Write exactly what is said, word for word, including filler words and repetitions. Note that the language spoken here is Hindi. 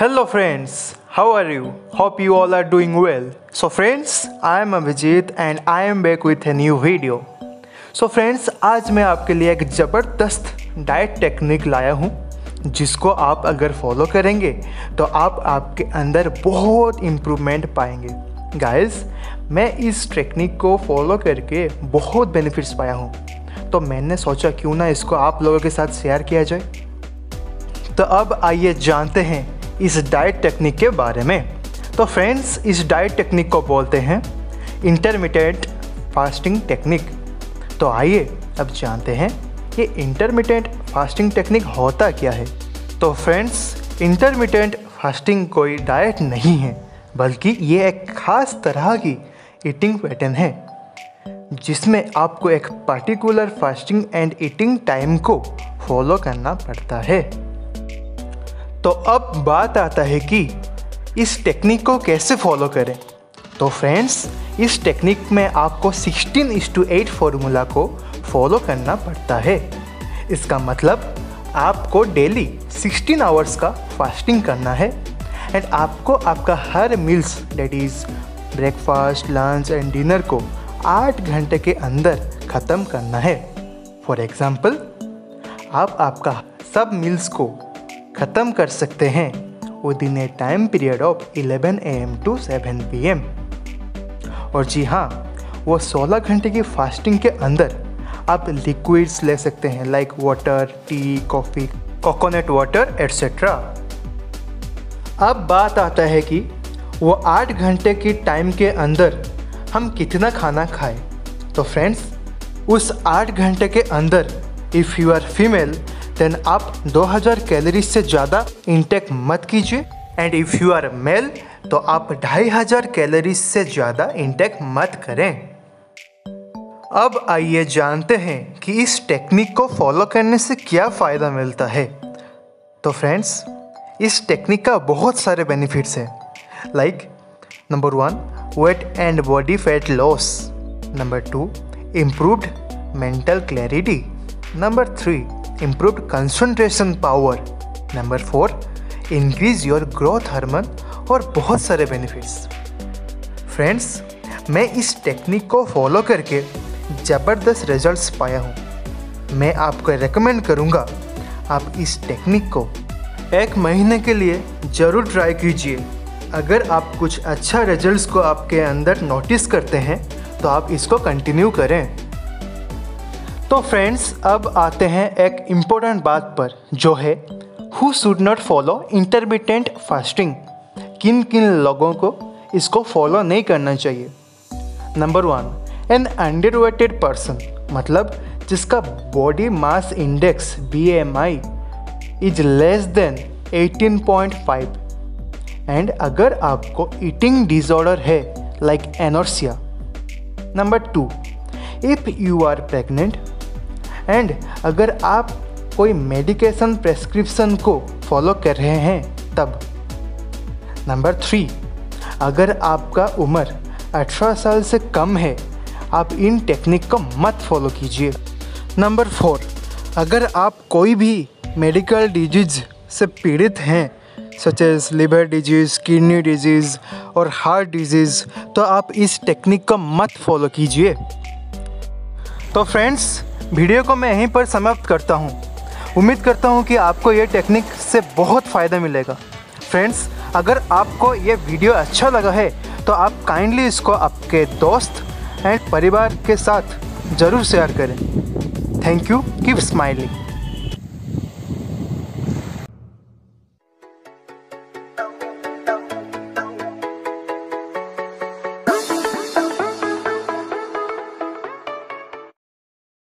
Hello friends, how are you? Hope you all are doing well. So friends, I am Abhijit and I am back with a new video. So friends, आज मैं आपके लिए एक ज़बरदस्त डाइट टेक्निक लाया हूँ जिसको आप अगर फॉलो करेंगे तो आप आपके अंदर बहुत इम्प्रूवमेंट पाएंगे। गाइस, मैं इस टेक्निक को फॉलो करके बहुत बेनिफिट्स पाया हूँ, तो मैंने सोचा क्यों ना इसको आप लोगों के साथ शेयर किया जाए। तो अब आइए जानते हैं इस डाइट टेक्निक के बारे में। तो फ्रेंड्स, इस डाइट टेक्निक को बोलते हैं इंटरमिटेंट फास्टिंग टेक्निक। तो आइए अब जानते हैं ये इंटरमिटेंट फास्टिंग टेक्निक होता क्या है। तो फ्रेंड्स, इंटरमिटेंट फास्टिंग कोई डाइट नहीं है, बल्कि ये एक ख़ास तरह की ईटिंग पैटर्न है जिसमें आपको एक particular fasting and eating time को फॉलो करना पड़ता है। तो अब बात आता है कि इस टेक्निक को कैसे फॉलो करें। तो फ्रेंड्स, इस टेक्निक में आपको sixteen is two eight formula को फॉलो करना पड़ता है। इसका मतलब आपको डेली सिक्सटीन आवर्स का फास्टिंग करना है एंड आपको आपका हर meals that is breakfast, lunch and dinner को आठ घंटे के अंदर ख़त्म करना है। फॉर एग्ज़ाम्पल, आप आपका सब मील्स को ख़त्म कर सकते हैं within a time period of eleven A M to seven P M. और जी हाँ, वो सोलह घंटे की फास्टिंग के अंदर आप लिक्विड्स ले सकते हैं like water, tea, coffee, coconut water etcetera. अब बात आता है कि वो आठ घंटे की टाइम के अंदर हम कितना खाना खाएं। तो फ्रेंड्स, उस आठ घंटे के अंदर if you are female then आप दो हज़ार कैलोरीज से ज़्यादा इंटेक मत कीजिए and if you are male तो आप ढाई हज़ार कैलोरीज से ज़्यादा इंटेक मत करें। अब आइए जानते हैं कि इस टेक्निक को फॉलो करने से क्या फ़ायदा मिलता है। तो फ्रेंड्स, इस टेक्निक का बहुत सारे बेनिफिट्स हैं like number one, weight and body fat loss. Number two, improved mental clarity. Number three, improved concentration power. Number four, increase your growth hormone और बहुत सारे benefits। फ्रेंड्स, मैं इस टेक्निक को फॉलो करके ज़बरदस्त रिजल्ट्स पाया हूँ। मैं आपको रेकमेंड करूँगा आप इस टेक्निक को एक महीने के लिए ज़रूर ट्राई कीजिए। अगर आप कुछ अच्छा रिजल्ट्स को आपके अंदर नोटिस करते हैं तो आप इसको कंटिन्यू करें। तो फ्रेंड्स, अब आते हैं एक इम्पोर्टेंट बात पर जो है who should not follow intermittent fasting. किन किन लोगों को इसको फॉलो नहीं करना चाहिए। Number one, an underweighted person, मतलब जिसका body mass index B M I is less than eighteen point five and अगर आपको ईटिंग डिसऑर्डर है like anorexia. Number two, if you are pregnant and अगर आप कोई मेडिकेशन प्रेस्क्रिप्शन को फॉलो कर रहे हैं तब। नंबर थ्री, अगर आपका उम्र अठारह साल से कम है आप इन टेक्निक को मत फॉलो कीजिए। नंबर फोर, अगर आप कोई भी मेडिकल डिजीज़ से पीड़ित हैं such as liver disease, kidney disease और हार्ट डिजीज़ तो आप इस टेक्निक को मत फॉलो कीजिए। तो फ्रेंड्स, वीडियो को मैं यहीं पर समाप्त करता हूँ। उम्मीद करता हूँ कि आपको ये टेक्निक से बहुत फ़ायदा मिलेगा। फ्रेंड्स, अगर आपको ये वीडियो अच्छा लगा है तो आप काइंडली इसको आपके दोस्त एंड परिवार के साथ ज़रूर शेयर करें। Thank you, keep smiling.